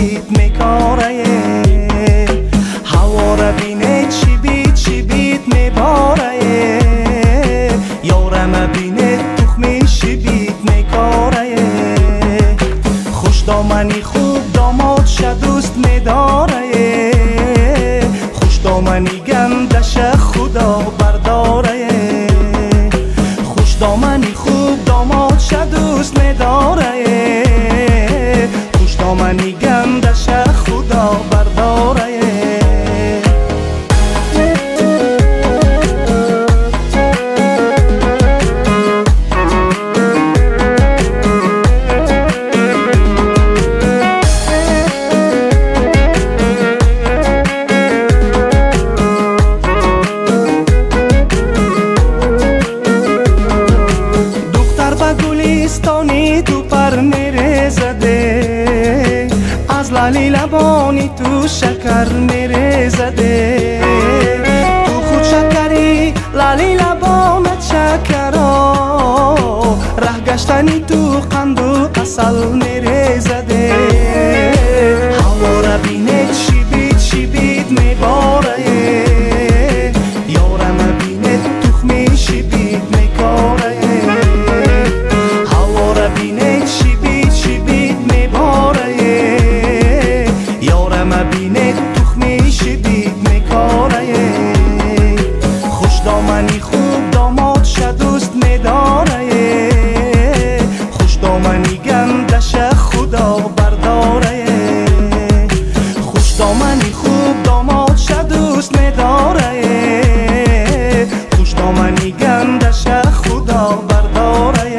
بیت میکاره هواره بینه چی بیت میباره یارم بینه تخمی شی بیت میکاره خوش دامنی خوب داماد شدوست میداره خوش دامنی گندش خدا برداره خوش دامنی خوب داماد شدوست میداره منی گندش خدا برداره دختر با گلستانی تو پر میرزده از لالی لبانی تو شکر میرزده تو خود شکری لالی لبانت شکرا ره گشتنی تو قند و قسل میرزده هوا را بینه چی بید میباره یارم بینه تخمی شی بید میکاره هوا را بینه چی بید میباره بینه تخمی شی بید میکاره خوش دامنی خوب داماد شدوست میداره خوش دامنی گندش خدا برداره خوش دامنی خوب داماد شدوست میداره خوش دامنی گندش خدا برداره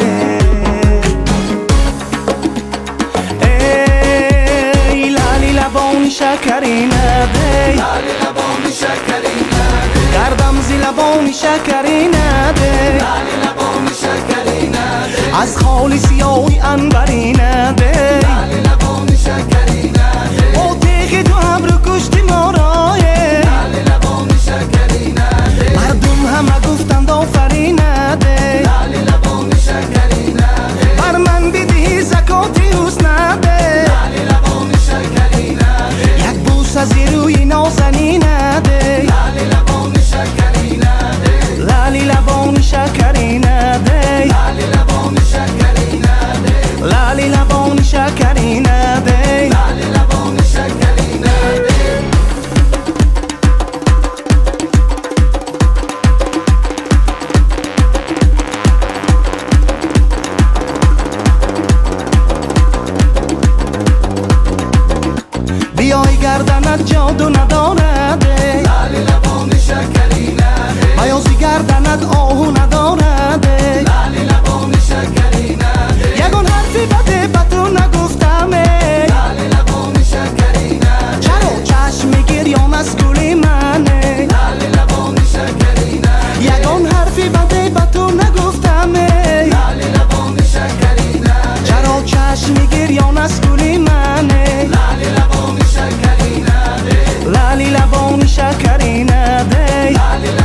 شکرینه دی لالی لبانی شکرینه دی گردم زی لبانی شکرینه دی لالی لبانی شکرینه دی از خالی سیاوی انبرینه دی لالی لبانی شکرینه دی او تیغی دو ابرو کشتی ما رایه لالی لبانی شکرینه دی مردم همه گفتند آفرینه دی لالی لبانی شکرینه دی بر من بدهی زکاتی حسنه دی لالی لبانی شکرینه دی از روی نازنین ده لالی لبان شکرین ده لالی لبان شکرین ده لالی لبان شکرین ده لالی لبان شکرین ده لالی لبان شکرین ده بیای گردنت جادو ندارده لالی لبان شکرینه ده بیازی گردنت آهو ندارده لالی لبان شکرینه ده یگون حرفی بده بتو نگفتمه لالی لبان شکرینه ده چرا چشمی گریان از گلی منه لالی لبان شکرینه ده یگون حرفی بده بتو نگفتمه لالی لبان شکرینه ده چرا چشمی گریان از گلی منه لالی لبان شکرینه دی